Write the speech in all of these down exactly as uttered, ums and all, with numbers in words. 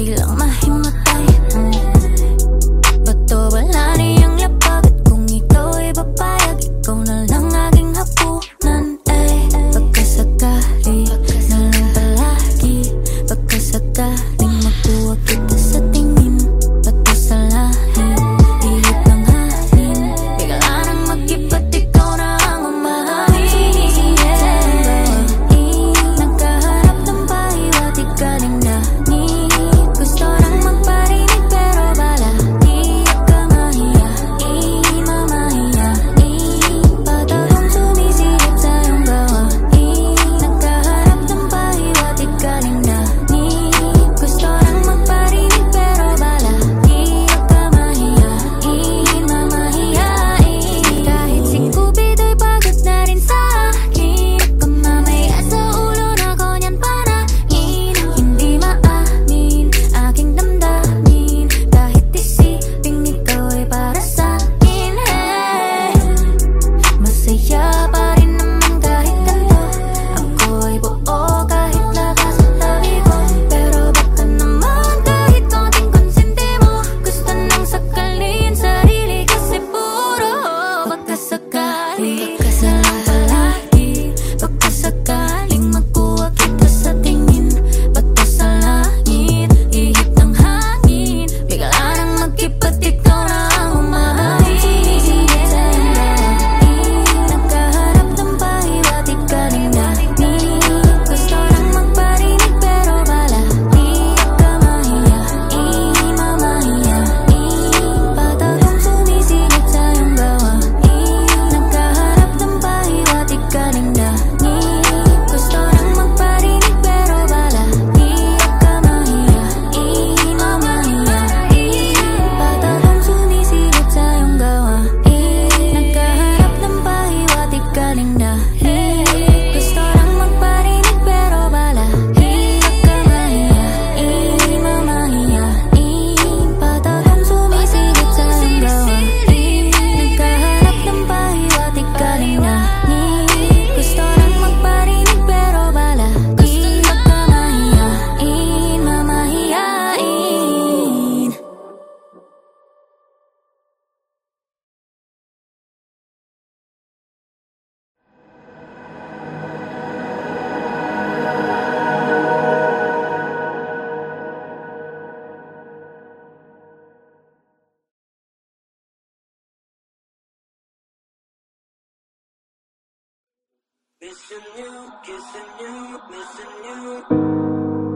Di lang mahimatay. Bato wala niyang lapag. At kung ikaw ay papayag, ikaw na lang aking hapunan. Ay, pagkasakali na lang palagi. Pagkasakaling magkuha kita sa tingin. Bato sa lahi, hilit ng halin. Bigla nang mag-ibat, ikaw na ang umahamin. Nagkaharap ng pahiwat, ikaling namin.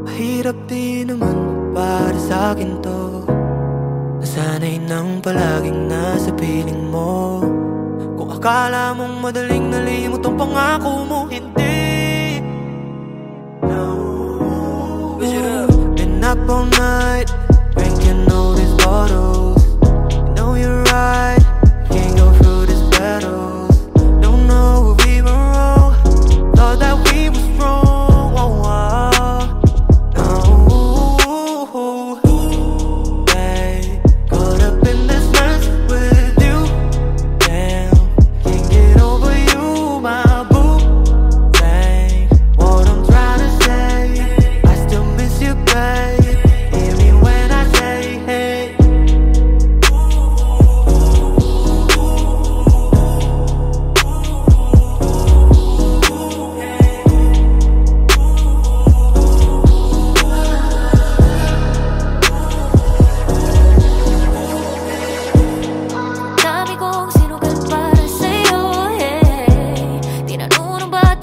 Mahirap din naman para sa'kin to. Nasanay nang palaging nasa piling mo. Kung akala mong madaling nalimot ang pangako mo, hindi. No. Been up all night, drinking all these bottles. You know you're right, can't go through these battles. Don't know if we were wrong, thought that we was wrong.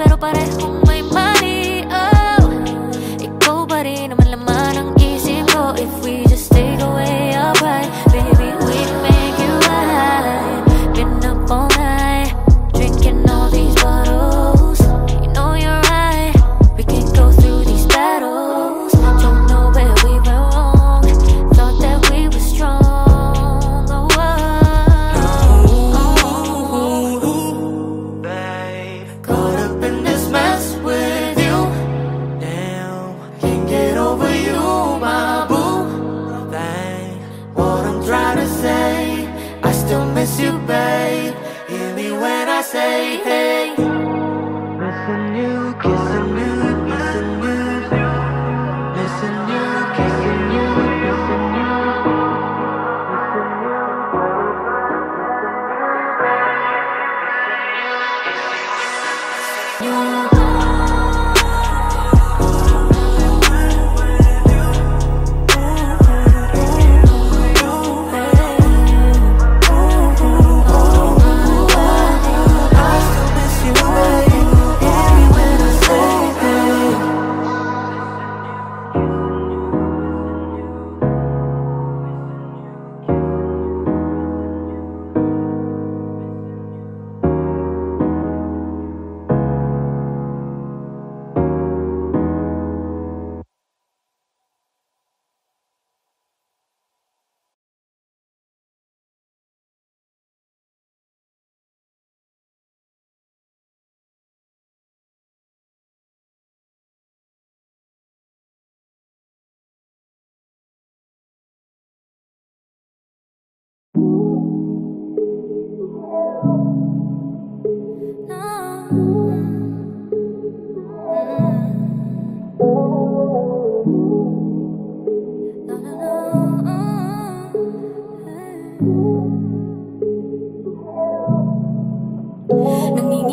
Pero parehong may mali, oh. Ikaw ba rin naman laman.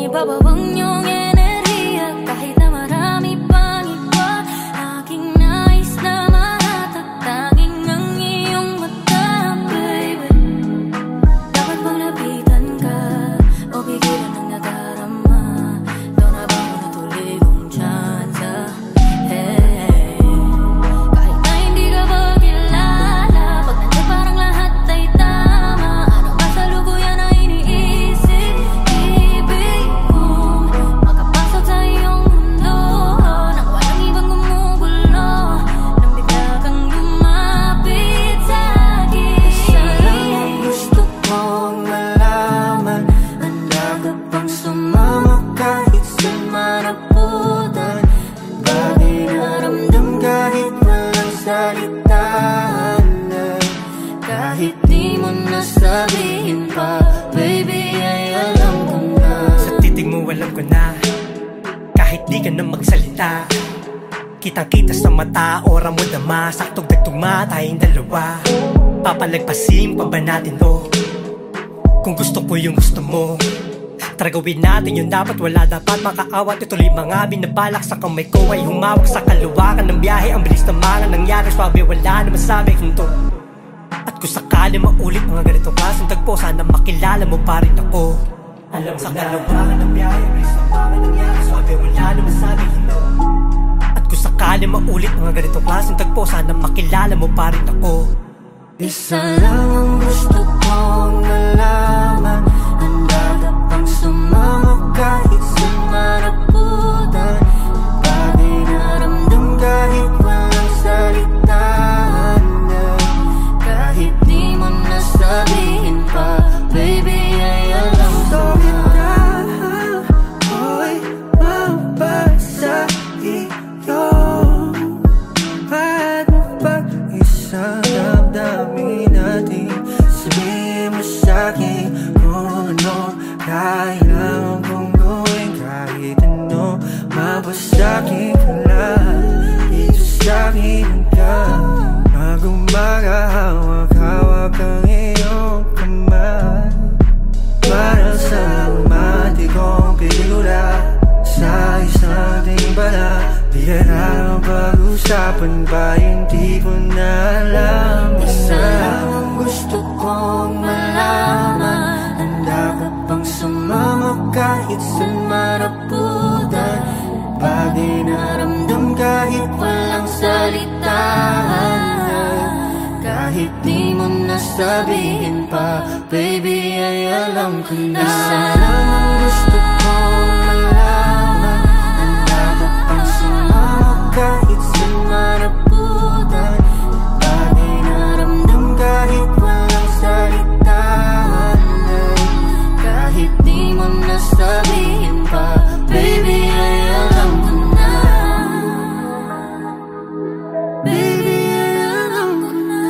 Ibababang yung enerhiya kahit na marami pang iba. Aking nais na matatagin ng iyong mata, baby. Dapat bang lapitan ka o pigilan ang nagarama? Doon na bang natuloy kong tsansa? Hey, kahit na hindi ka ba kilala, pag nandiyan parang lahat ay tama. Ano ba sa lukuyan na iniisip? Ibig kong makapasok sa iyong mundo, nang walang ibang gumugulo, nang bigla kang lumapit sa akin. Isa lang ang gusto kong malaman, handa ka bang sumama kahit sa maraputan? Bagay na ramdam kahit walang salitaan, kahit di mo nasabihin pa, baby ay alam ko na. Sa titig mo alam ko na, kahit di ka na magsalita. Kitang-kita sa mata, ora mo dama, saktong tagtugma tayong dalawa. Papalagpasin pa ba natin to? Kung gusto ko yung gusto mo, tara gawin natin yung dapat, wala dapat makaawat. Ituloy mga binabalak sa kamay ko ay humawak sa kaluwakan ng biyahe. Ang bilis ng mga nangyari, swabe wala na masabi hinto. At kung sakali maulit mga ganitong klaseng tagpo, sana makilala mo pa rin ako. Alam mo sa na, kaluwakan ng biyahe, ang bilis ng mga nangyari, swabe wala na masabi hinto. At kung sakali maulit mga ganitong klaseng tagpo, sana makilala mo pa rin ako. Isa lang ang gusto kong malaman, handa ka bang sumama kahit sa maraputan? Bagay na ramdam kahit walang salitaan na, kahit di mo nasabihin pa, baby ay alam ko na. Ako'y mabasa iyo, ba't mo pag-isang damdamin natin? Sabihin mo sa'kin kung ano kailangan kong gawin, kahit ano mapasa'kin ka lang. Dito sa'kin ka mag-umaga, hawak-hawak ang iyong kamay, para sa romantic kong pelikula. Sa isang tingin pala, di ka na lang pag-usapan pa, hindi ko na alam mo na. Isa lang ang gusto kong malaman, handa ka bang sumama kahit sa maraputan? Bagay na ramdam kahit walang salitaan na, kahit di mo nasabihin pa, baby ay alam ko na. Isa lang ang gusto kong malaman, kahit sa maraputan, bagay na ramdam kahit walang salitaan na, kahit di mo nasabihin pa, baby ay alam ko na. Baby ay alam ko na.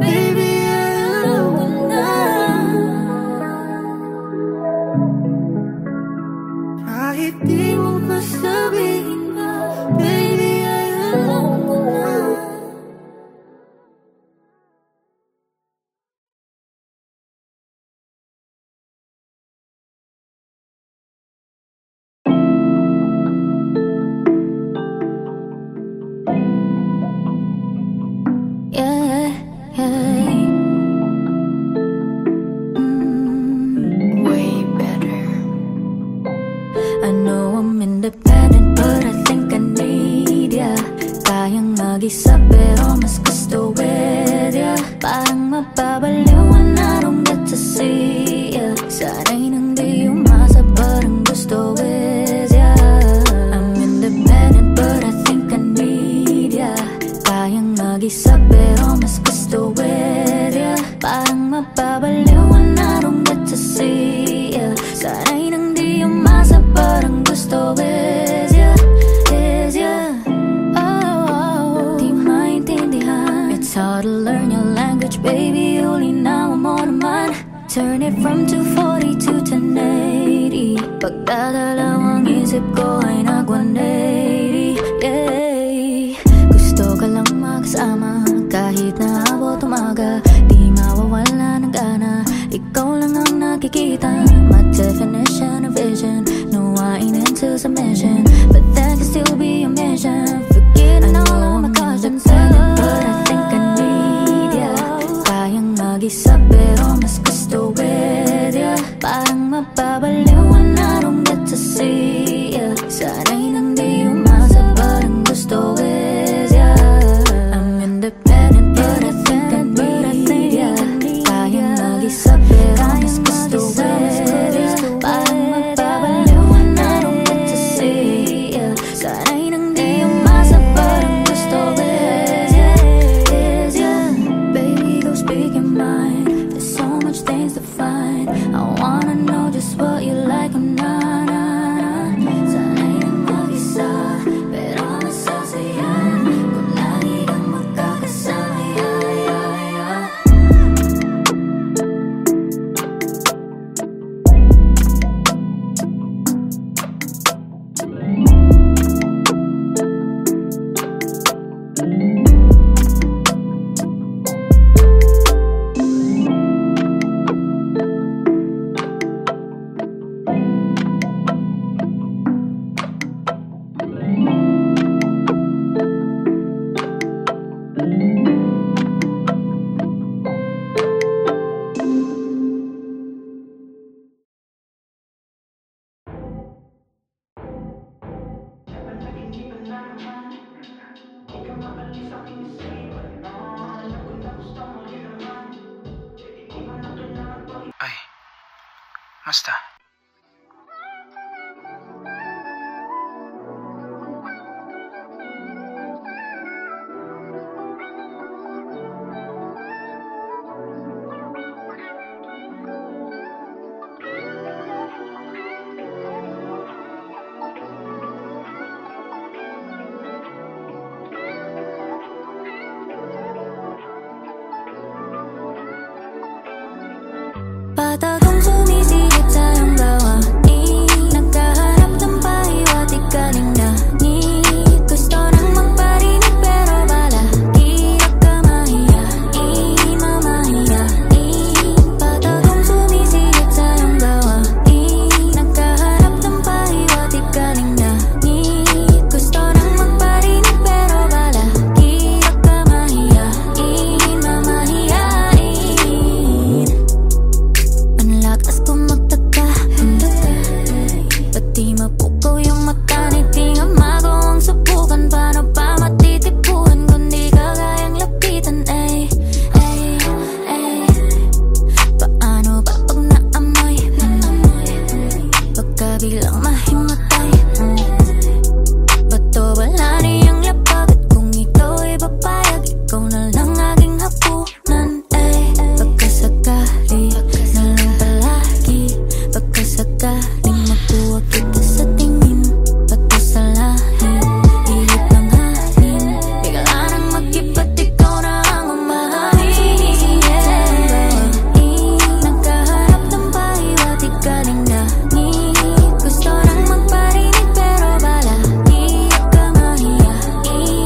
Baby ay alam ko na. Kahit di mo sabihin na, baby ay alam ko na. Kita Basta. Patagong sumisilip sa hanggawa, nagkaharap ng pahiwa't ikaling langit. Gusto nang magparinig pero bala, iyak ka mahiya, imamahiya. Patagong sumisilip sa hanggawa, nagkaharap ng pahiwa't ikaling langit. Gusto nang magparinig pero bala, iyak ka mahiya, imamahiyain. Lakas kong magtaka, ba't di mapukaw yung mata? Di nga magawang subukan, paano pa matitipuan kung di ka kayang lapitan? Ay, ay, ay, paano ba pag naamoy? Baka biglang mahimatay. Ba't to wala niyang lapag? At kung ikaw ay papayag, ikaw na lang aking hapunan. Ay, pagkasakali galing magkuha kita sa tingin, bato sa lahin, hilit ng halin. Bigla nang mag-iba't ikaw na ang umahalin. Nagkaharap ng pahiwa't ikaling langit. Gusto nang magparinig pero bala, iyak ka mahiya, imamahiya.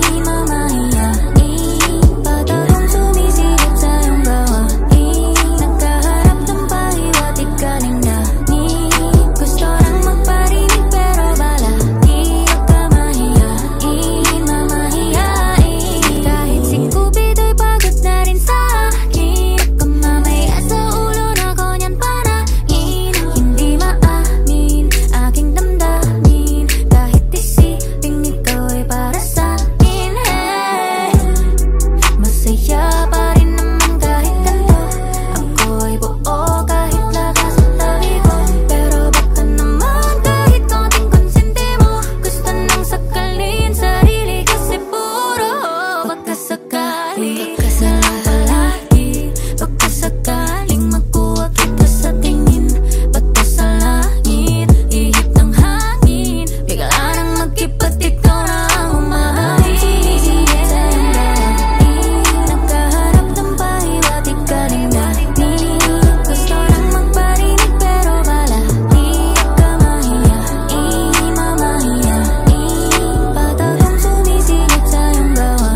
Patagong sumisilip sa iyong gawa,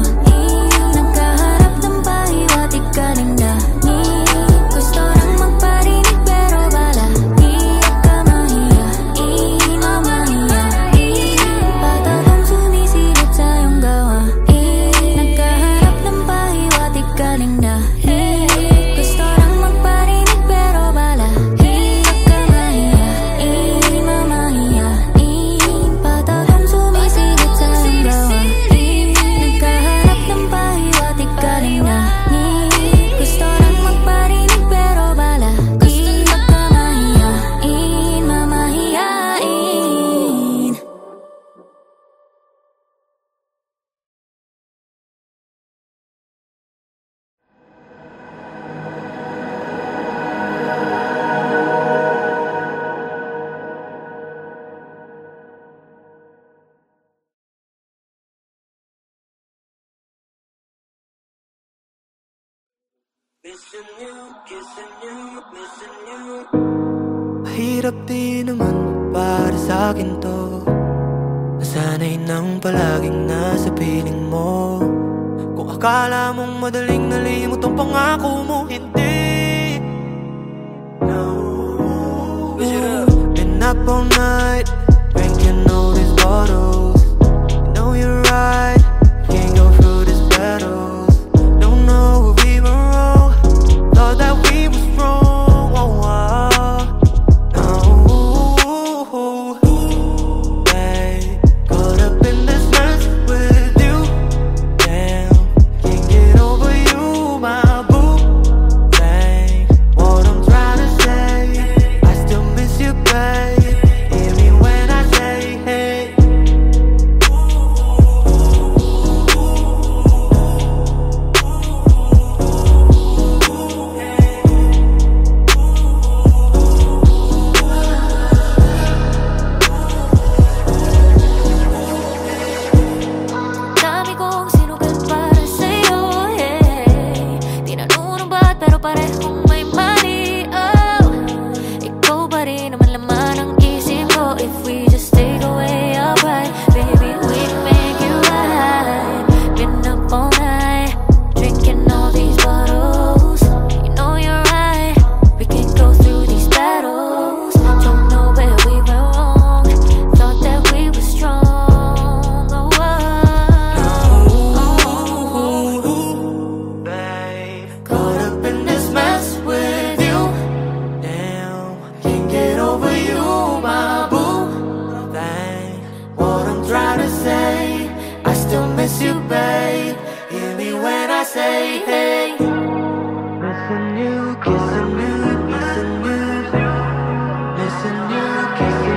nagkaharap ng pahiwa't ikaling langit. Missing you, kissing you, missing you. Mahirap din naman para sa'kin to. Nasanay nang palaging nasa piling mo. Kung akala mong madaling nalimot ang pangako mo, hindi. No. Been up all night, drinking all these bottles. You know you're right, can't go through this battle. miss you, babe. Hear me when I say hey. Miss a new kiss, a new kiss, a new miss a new kiss, a new miss a new miss a new miss a new.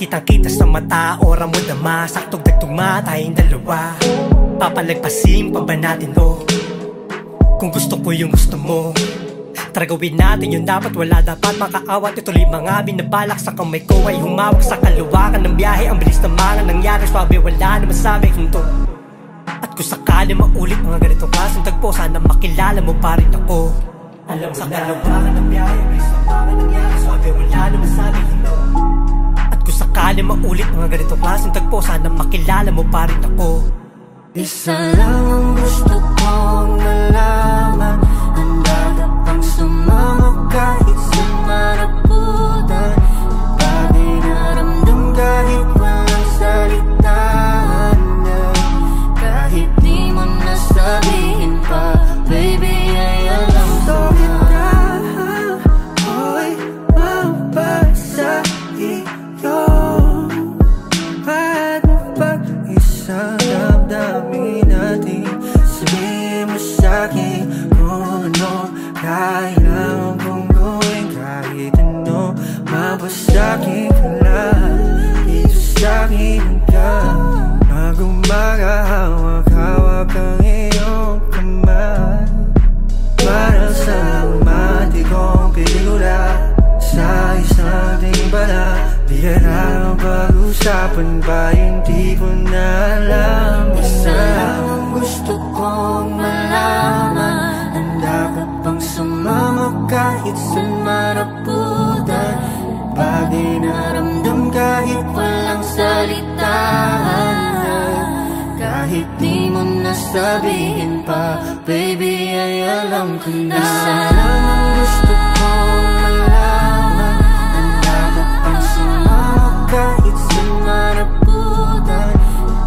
Kitang-kita sa mata, ora mo dama, saktog-dagtugma tayong dalawa. Papalagpasin pa ba natin to? Kung gusto ko yung gusto mo, tara gawin natin yung dapat, wala dapat makaawat. Ituloy mga binabalak sa kamay ko ay humawak sa kalawakan ng biyahe. Ang bilis na mga nangyari, swabe wala na masabi kung to. At kung sakali maulit mga ganito klaseng tagpo, sana makilala mo pa rin ako. Alam sa kalawakan ng biyahe, ang bilis na mga nangyari, swabe wala na masabi kung to. Sakali maulit mga ganito klaseng tagpo, sana makilala mo pa rin ako. Isa lang ang gusto kong nalaman, handa ka pang sumama kahit sa maraputan. Bagay na ramdam kahit walang salita na, kahit di mo nasabihin pa, baby ay alam ko na. Usapan ba hindi ko na alam. Isa lang ang gusto kong malaman, handa ka pang sumama kahit sa maraputan. Bagay na ramdam kahit walang salita na, kahit di mo nasabihin pa, baby ay alam ko na. Isa lang ang gusto kong malaman, handa ka pang sumama kahit sa maraputan.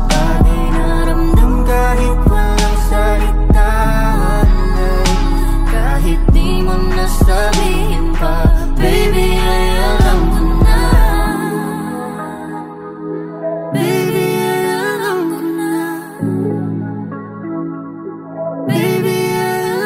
Bagay na ramdam kahit walang salita na, kahit di mo nasabihin pa, baby ay alam ko na. Baby ay alam ko na. Baby ay alam ko na.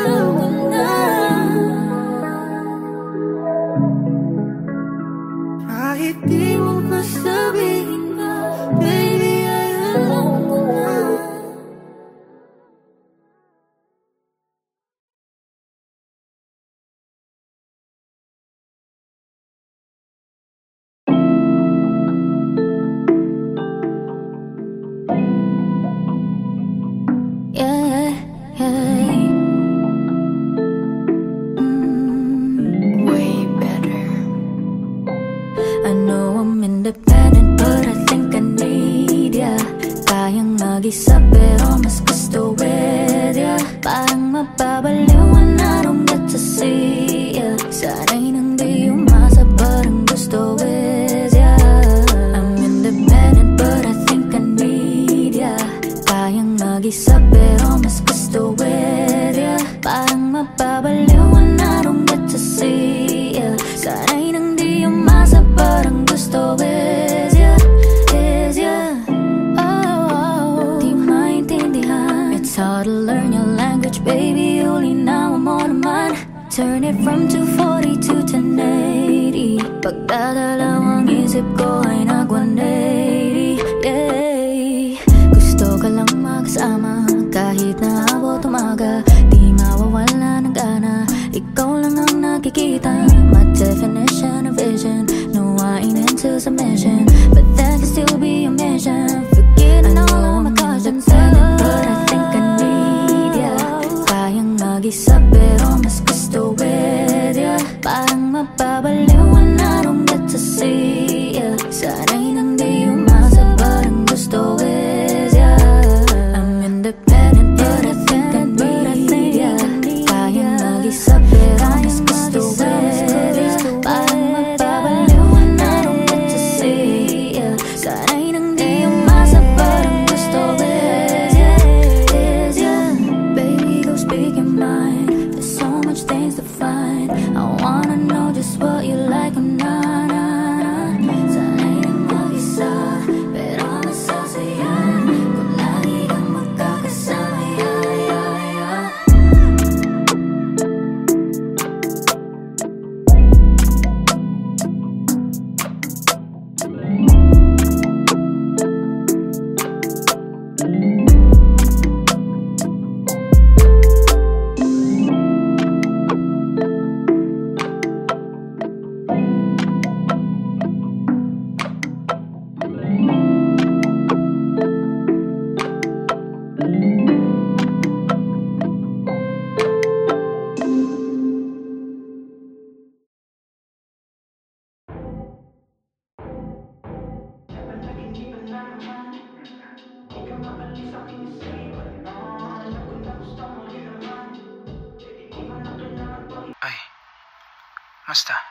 di sa pero mas gusto with ya. Parang mababaliw when I don't get to see ya. Sanay nang di umasa parang gusto with ya. I'm independent but I think I need ya. Kayang mag-isa pero mas gusto with ya. Parang mababaliw when I don't get to see ya. Sanay nang di umasa parang gusto with. To learn your language, baby, only now I'm on mine. Turn it from two forty to ten eighty. Pagdadalawang isip ko ay nag one eighty, yeah. Gusto ka lang makasama, kahit na abot umaga. Di mawawala ng gana, ikaw lang ang nakikita. My definition of vision, no I ain't into submission, but that can still be a mission. Forgetting all of my conscience, but I think I mag-isa pero mas gusto with ya. Parang mapabaliw when I don't get to see ya. Sanay nang di umasa parang gusto with ya. I'm independent but I think I need ya. Kaya mag-isa pero mas gusto with ya. Parang mapabaliw when I don't get to see ya. Sanay nang di umasa parang gusto with ya. Baby go speak your mind. Things to find. I wanna know just what you like or not. Sanay nang mag-isa, pero masasayang kung lagi kang magkakasama. Yeah, yeah, yeah. Basta.